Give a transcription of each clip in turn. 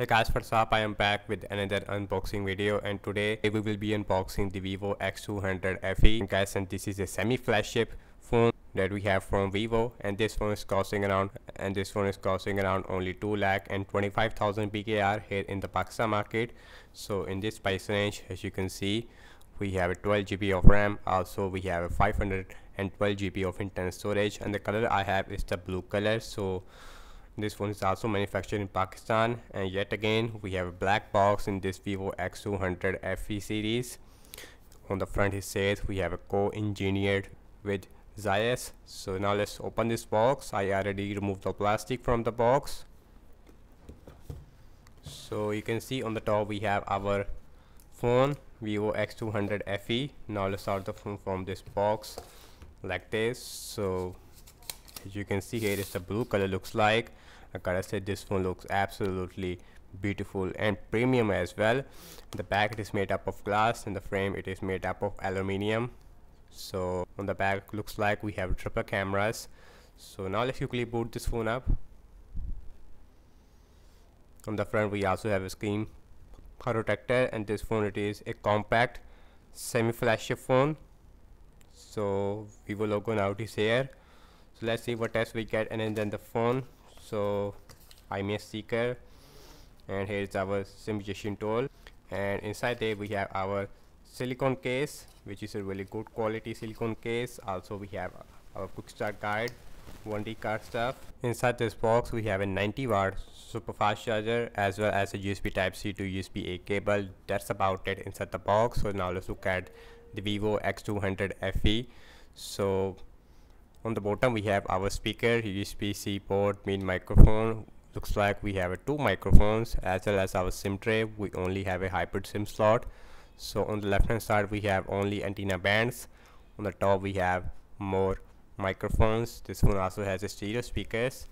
Hey guys, what's up? I am back with another unboxing video, and today we will be unboxing the Vivo X200 FE. And guys, and this is a semi-flagship phone that we have from Vivo, and this phone is costing around only 2,25,000 BKR here in the Pakistan market. So in this price range, as you can see, we have a 12 GB of RAM. Also, we have a 512 GB of internal storage, and the color I have is the blue color. So this phone is also manufactured in Pakistan, and yet again we have a black box in this Vivo X200 FE series. On the front it says we have a co-engineered with Zayas. So now let's open this box. I already removed the plastic from the box. So you can see on the top we have our phone, Vivo X200 FE. Now let's start the phone from this box like this. So as you can see, here is the blue color looks like. I gotta say, this phone looks absolutely beautiful and premium as well. The back, it is made up of glass, and the frame, it is made up of aluminium. So on the back looks like we have triple cameras. So now let's quickly boot this phone up. On the front we also have a screen protector, and this phone, it is a compact semi-flagship phone. So Vivo logo now is here. So let's see what else we get, and then the phone. So I'm a seeker, and here's our simulation tool, and inside there we have our silicone case, which is a really good quality silicone case. Also we have our quick start guide, 1D card stuff. Inside this box we have a 90-watt super fast charger, as well as a USB Type-C to USB-A cable. That's about it inside the box. So now let's look at the Vivo X200 FE. So on the bottom we have our speaker, USB-C port, main microphone. Looks like we have two microphones, as well as our SIM tray. We only have a hybrid SIM slot. So on the left hand side we have only antenna bands. On the top we have more microphones. This one also has a stereo speakers.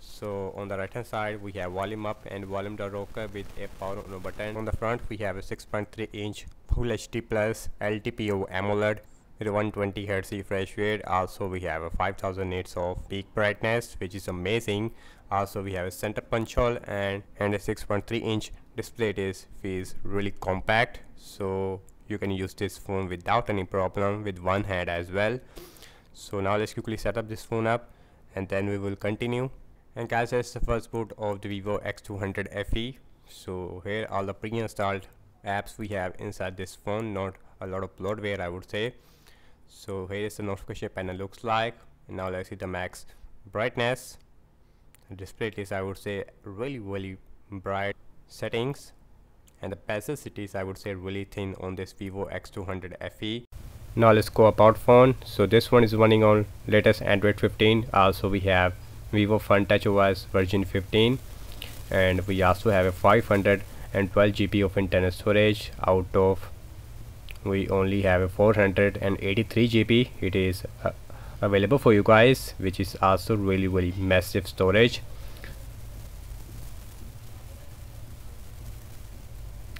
So on the right hand side we have volume up and volume down rocker with a power on button. On the front we have a 6.3-inch Full HD Plus LTPO AMOLED with 120Hz refresh rate. Also we have a 5000 nits of peak brightness, which is amazing. Also we have a center punch hole, and a 6.3-inch display. It feels really compact, so you can use this phone without any problem with one hand as well. So now let's quickly set up this phone up, and then we will continue. And guys, that's the first boot of the Vivo X200 FE. So here all the pre-installed apps we have inside this phone, not a lot of bloatware I would say. So here is the notification panel looks like. And now let's see the max brightness. The display is, I would say, really bright settings, and the opacity is, I would say, really thin on this Vivo X200 FE. Now let's go about phone. So this one is running on latest Android 15. Also we have Vivo Funtouch OS version 15, and we also have a 512 GB of internal storage. Out of we only have a 483 GB. It is available for you guys, which is also really massive storage.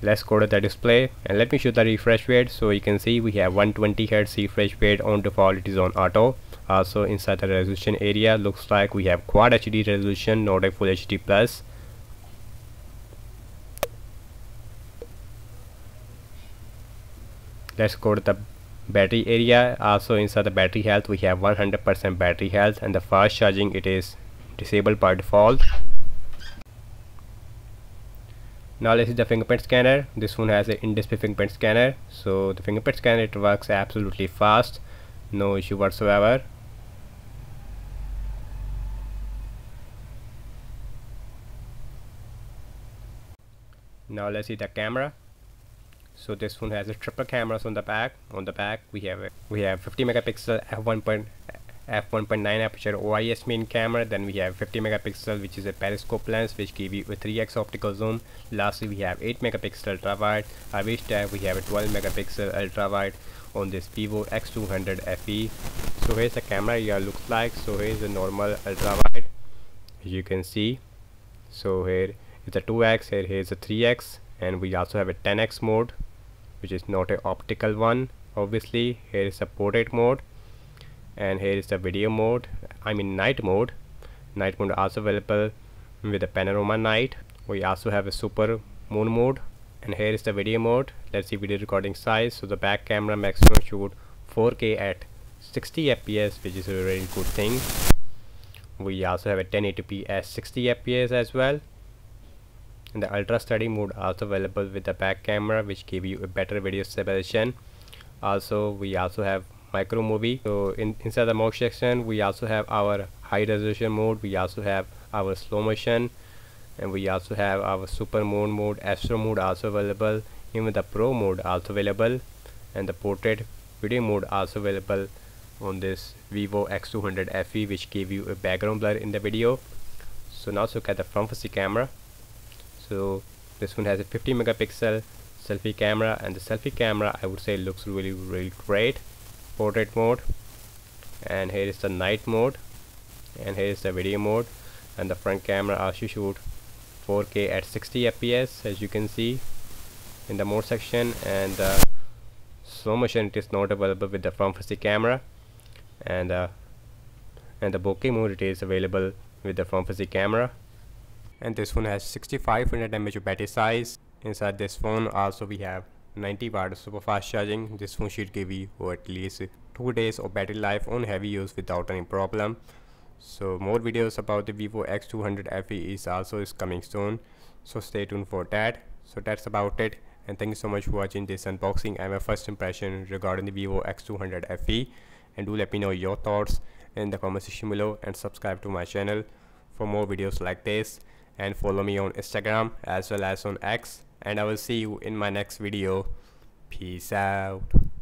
Let's go to the display, and let me show the refresh rate. So you can see we have 120Hz refresh rate. On default it is on auto. Also inside the resolution area looks like we have quad HD resolution, not a full HD plus. Let's go to the battery area. Also inside the battery health we have 100% battery health, and the fast charging, it is disabled by default. Now let's see the fingerprint scanner. This phone has an in-display fingerprint scanner. So the fingerprint scanner, it works absolutely fast, no issue whatsoever. Now let's see the camera. So this phone has a triple cameras on the back. On the back we have 50 megapixel f1.9 aperture OIS main camera. Then we have 50 megapixel, which is a periscope lens, which give you a 3x optical zoom. Lastly we have 8 megapixel ultra wide. I wish that we have a 12 megapixel ultra wide on this Vivo X200 FE. So here's the camera here looks like. So here's the normal ultra wide, as you can see. So here is a 2x, here is a 3x, and we also have a 10x mode, which is not an optical one obviously. Here is the portrait mode, and here is the video mode, I mean night mode. Night mode also available with a panorama night. We also have a super moon mode, and here is the video mode. Let's see video recording size. So the back camera maximum shoot 4K at 60 fps, which is a very good thing. We also have a 1080p at 60 fps as well, and the ultra steady mode also available with the back camera, which give you a better video stabilization. Also we also have micro movie. So inside the mode section, we also have our high resolution mode, we also have our slow motion, and we also have our super mode, astro mode also available, even the pro mode also available, and the portrait video mode also available on this Vivo X200 FE, which give you a background blur in the video. So now let's look at the front facing camera. So this one has a 50 megapixel selfie camera, and the selfie camera I would say looks really great. Portrait mode, and here is the night mode, and here is the video mode, and the front camera also shoot 4K at 60 fps as you can see in the mode section, and the slow motion it is not available with the front facing camera, and the bokeh mode it is available with the front facing camera. And this phone has 6500 mAh battery size. Inside this phone also we have 90 watt super fast charging. This phone should give you at least 2 days of battery life on heavy use without any problem. So more videos about the Vivo X200 FE is coming soon, so stay tuned for that. So that's about it, and thank you so much for watching this unboxing and my first impression regarding the Vivo X200 FE. And do let me know your thoughts in the comment section below, and subscribe to my channel for more videos like this, and follow me on Instagram as well as on X, and I will see you in my next video. Peace out.